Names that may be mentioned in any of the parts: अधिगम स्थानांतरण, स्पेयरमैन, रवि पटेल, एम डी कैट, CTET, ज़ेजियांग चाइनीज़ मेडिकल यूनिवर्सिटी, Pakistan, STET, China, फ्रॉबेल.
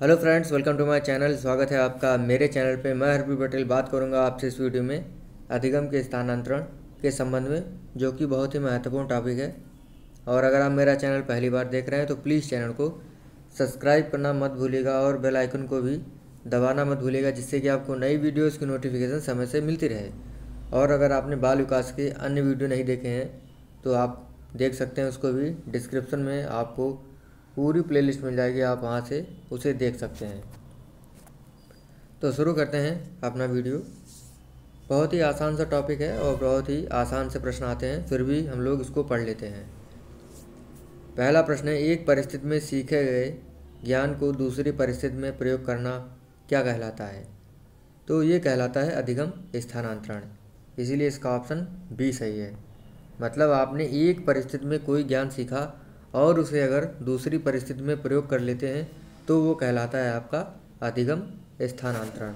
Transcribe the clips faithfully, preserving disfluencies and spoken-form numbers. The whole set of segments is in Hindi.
Hello friends, welcome to my channel. स्वागत है आपका मेरे चैनल पे। मैं रवि पटेल बात करूंगा आपसे इस वीडियो में अधिगम के स्थानांतरण के संबंध में, जो कि बहुत ही महत्वपूर्ण टॉपिक है। और अगर आप मेरा चैनल पहली बार देख रहे हैं तो प्लीज़ चैनल को सब्सक्राइब करना मत भूलिएगा और बेल आइकन को भी दबाना मत भूलिएगा, जिससे कि आपको नई वीडियोज़ की नोटिफिकेशन समय से मिलती रहे। और अगर आपने बाल विकास के अन्य वीडियो नहीं देखे हैं तो आप देख सकते हैं, उसको भी डिस्क्रिप्शन में आपको पूरी प्लेलिस्ट मिल जाएगी, आप वहाँ से उसे देख सकते हैं। तो शुरू करते हैं अपना वीडियो। बहुत ही आसान सा टॉपिक है और बहुत ही आसान से प्रश्न आते हैं, फिर भी हम लोग इसको पढ़ लेते हैं। पहला प्रश्न है, एक परिस्थिति में सीखे गए ज्ञान को दूसरी परिस्थिति में प्रयोग करना क्या कहलाता है? तो ये कहलाता है अधिगम स्थानांतरण। इसीलिए इसका ऑप्शन बी सही है। मतलब आपने एक परिस्थिति में कोई ज्ञान सीखा और उसे अगर दूसरी परिस्थिति में प्रयोग कर लेते हैं तो वो कहलाता है आपका अधिगम स्थानांतरण।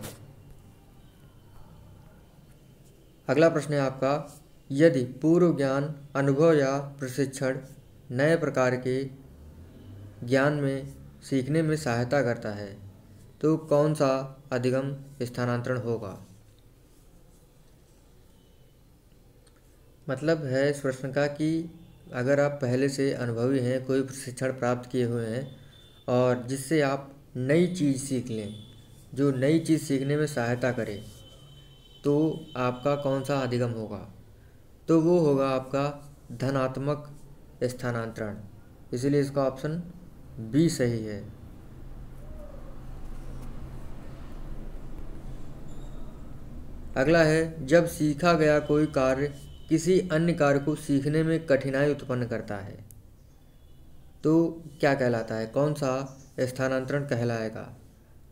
अगला प्रश्न है आपका, यदि पूर्व ज्ञान, अनुभव या प्रशिक्षण नए प्रकार के ज्ञान में सीखने में सहायता करता है तो कौन सा अधिगम स्थानांतरण होगा? मतलब है इस प्रश्न का कि अगर आप पहले से अनुभवी हैं, कोई प्रशिक्षण प्राप्त किए हुए हैं और जिससे आप नई चीज़ सीख लें, जो नई चीज़ सीखने में सहायता करे, तो आपका कौन सा अधिगम होगा? तो वो होगा आपका धनात्मक स्थानांतरण। इसलिए इसका ऑप्शन बी सही है। अगला है, जब सीखा गया कोई कार्य किसी अन्य कार्य को सीखने में कठिनाई उत्पन्न करता है तो क्या कहलाता है? कौन सा स्थानांतरण कहलाएगा?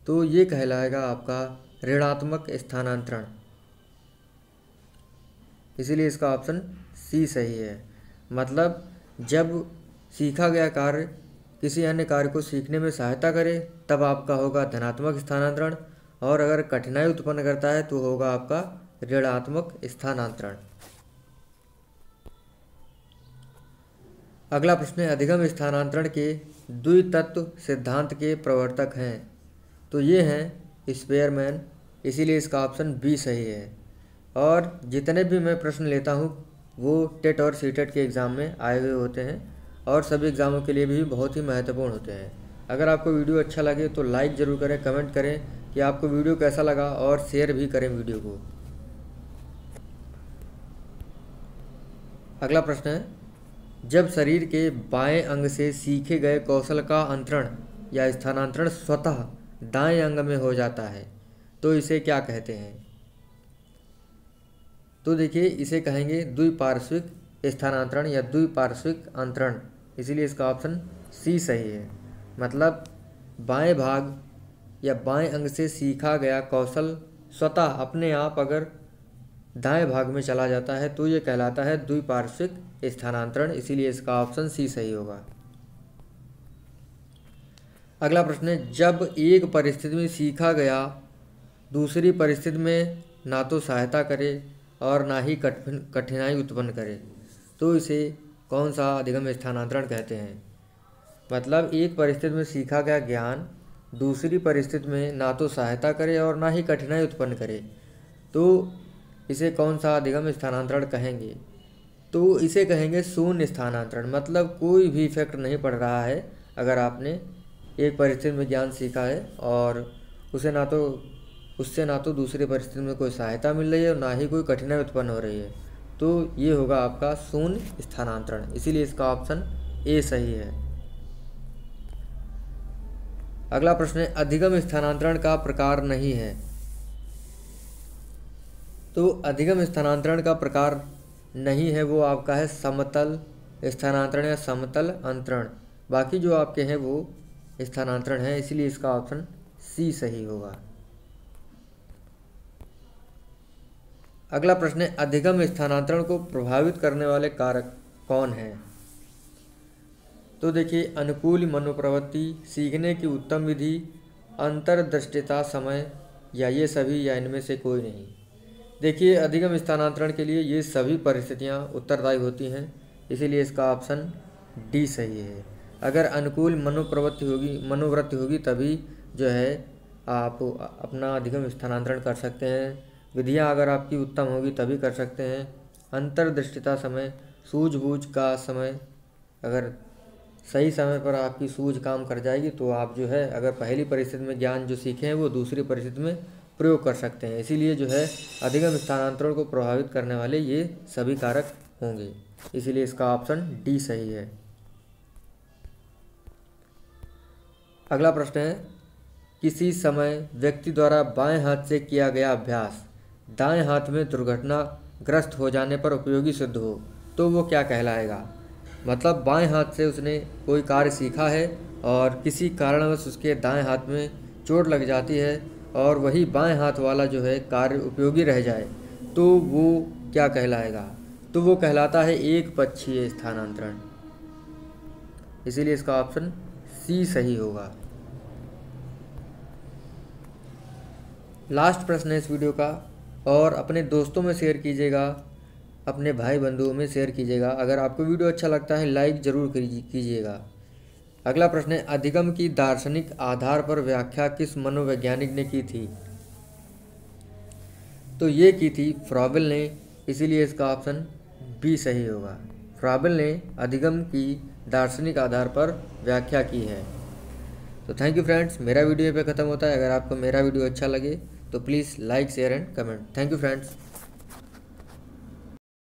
तो ये कहलाएगा आपका ऋणात्मक स्थानांतरण। इसीलिए इसका ऑप्शन सी सही है। मतलब जब सीखा गया कार्य किसी अन्य कार्य को सीखने में सहायता करे तब आपका होगा धनात्मक स्थानांतरण, और अगर कठिनाई उत्पन्न करता है तो होगा आपका ऋणात्मक स्थानांतरण। अगला प्रश्न है, अधिगम स्थानांतरण के द्वितत्व सिद्धांत के प्रवर्तक हैं तो ये हैं स्पेयरमैन। इसीलिए इसका ऑप्शन बी सही है। और जितने भी मैं प्रश्न लेता हूँ वो टेट और सीटेट के एग्ज़ाम में आए हुए होते हैं और सभी एग्ज़ामों के लिए भी बहुत ही महत्वपूर्ण होते हैं। अगर आपको वीडियो अच्छा लगे तो लाइक ज़रूर करें, कमेंट करें कि आपको वीडियो कैसा लगा और शेयर भी करें वीडियो को। अगला प्रश्न है, जब शरीर के बाएं अंग से सीखे गए कौशल का अंतरण या स्थानांतरण स्वतः दाएं अंग में हो जाता है तो इसे क्या कहते हैं? तो देखिए, इसे कहेंगे द्विपार्श्विक स्थानांतरण या द्विपार्श्विक अंतरण। इसीलिए इसका ऑप्शन सी सही है। मतलब बाएं भाग या बाएं अंग से सीखा गया कौशल स्वतः अपने आप अगर दाएं भाग में चला जाता है तो ये कहलाता है द्विपार्श्विक स्थानांतरण। इसीलिए इसका ऑप्शन सी सही होगा। अगला प्रश्न है, जब एक परिस्थिति में सीखा गया दूसरी परिस्थिति में ना तो सहायता करे और ना ही कठिन कठिनाई उत्पन्न करे तो इसे कौन सा अधिगम स्थानांतरण कहते हैं? मतलब एक परिस्थिति में सीखा गया ज्ञान दूसरी परिस्थिति में ना तो सहायता करे और ना ही कठिनाई उत्पन्न करे तो इसे कौन सा अधिगम स्थानांतरण कहेंगे? तो इसे कहेंगे शून्य स्थानांतरण। मतलब कोई भी इफेक्ट नहीं पड़ रहा है अगर आपने एक परिस्थिति में ज्ञान सीखा है और उसे ना तो उससे ना तो दूसरी परिस्थिति में कोई सहायता मिल रही है और ना ही कोई कठिनाई उत्पन्न हो रही है तो ये होगा आपका शून्य स्थानांतरण। इसीलिए इसका ऑप्शन ए सही है। अगला प्रश्न है, अधिगम स्थानांतरण का प्रकार नहीं है तो अधिगम स्थानांतरण का प्रकार नहीं है वो आपका है समतल स्थानांतरण या समतल अंतरण। बाकी जो आपके हैं वो स्थानांतरण है। इसलिए इसका ऑप्शन सी सही होगा। अगला प्रश्न है, अधिगम स्थानांतरण को प्रभावित करने वाले कारक कौन हैं? तो देखिए, अनुकूल मनोप्रवृत्ति, सीखने की उत्तम विधि, अंतर्दृष्टिता, समय या ये सभी या इनमें से कोई नहीं। देखिए, अधिगम स्थानांतरण के लिए ये सभी परिस्थितियाँ उत्तरदायी होती हैं। इसीलिए इसका ऑप्शन डी सही है। अगर अनुकूल मनोप्रवृत्ति होगी मनोवृत्ति होगी तभी जो है आप अपना अधिगम स्थानांतरण कर सकते हैं। विधियाँ अगर आपकी उत्तम होगी तभी कर सकते हैं। अंतर्दृष्टिता समय, सूझबूझ का समय, अगर सही समय पर आपकी सूझ काम कर जाएगी तो आप जो है अगर पहली परिस्थिति में ज्ञान जो सीखे हैं वो दूसरी परिस्थिति में प्रयोग कर सकते हैं। इसीलिए जो है अधिगम स्थानांतरण को प्रभावित करने वाले ये सभी कारक होंगे, इसीलिए इसका ऑप्शन डी सही है। अगला प्रश्न है, किसी समय व्यक्ति द्वारा बाएं हाथ से किया गया अभ्यास दाएं हाथ में दुर्घटनाग्रस्त हो जाने पर उपयोगी सिद्ध हो तो वो क्या कहलाएगा। मतलब बाएं हाथ से उसने कोई कार्य सीखा है और किसी कारणवश उसके दाएं हाथ में चोट लग जाती है और वही बाएं हाथ वाला जो है कार्य उपयोगी रह जाए तो वो क्या कहलाएगा। तो वो कहलाता है एक पक्षीय स्थानांतरण, इसीलिए इसका ऑप्शन सी सही होगा। लास्ट प्रश्न है इस वीडियो का, और अपने दोस्तों में शेयर कीजिएगा, अपने भाई बंधुओं में शेयर कीजिएगा। अगर आपको वीडियो अच्छा लगता है लाइक ज़रूर कीजिएगा। अगला प्रश्न है, अधिगम की दार्शनिक आधार पर व्याख्या किस मनोवैज्ञानिक ने की थी। तो ये की थी फ्रॉबेल ने, इसीलिए इसका ऑप्शन बी सही होगा। फ्रॉबेल ने अधिगम की दार्शनिक आधार पर व्याख्या की है। तो थैंक यू फ्रेंड्स, मेरा वीडियो पे ख़त्म होता है। अगर आपको मेरा वीडियो अच्छा लगे तो please like share and comment. Thank you friends.